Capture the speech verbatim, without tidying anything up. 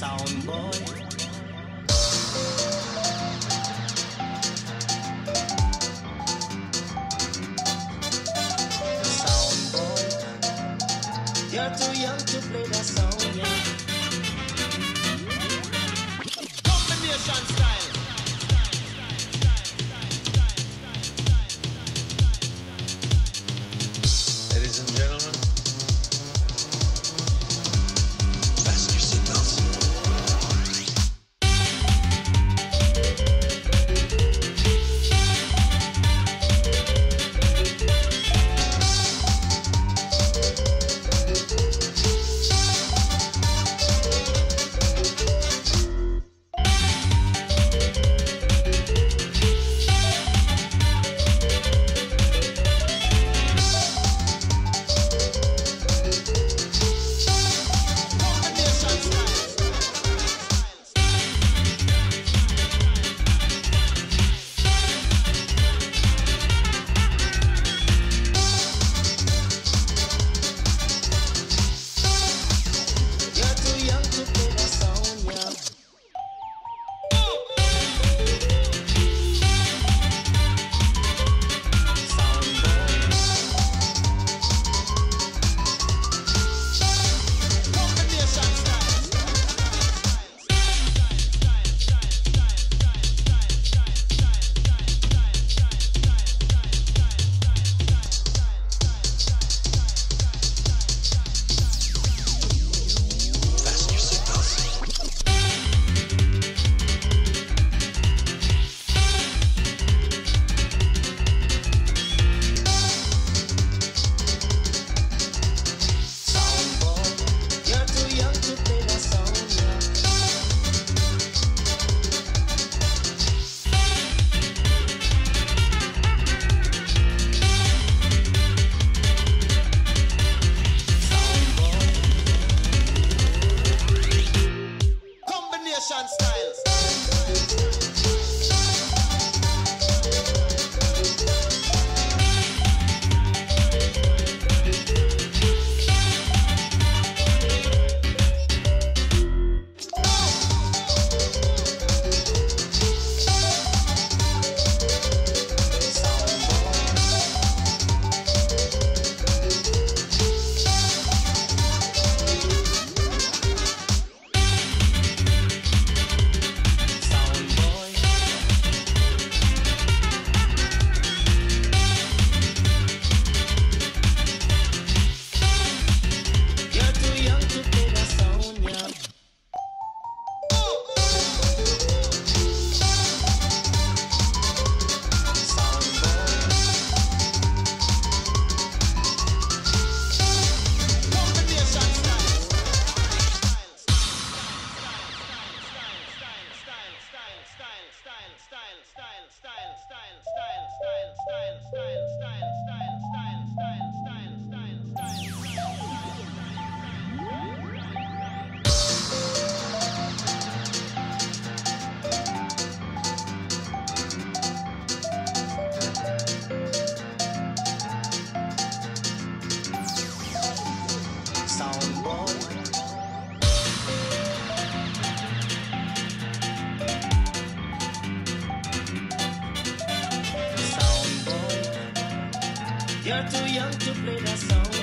sound boy. You're too young to play that song, yeah. Combination style. Ladies and gentlemen, fasten your seatbelts. Sean Styles. You're too young to play that song.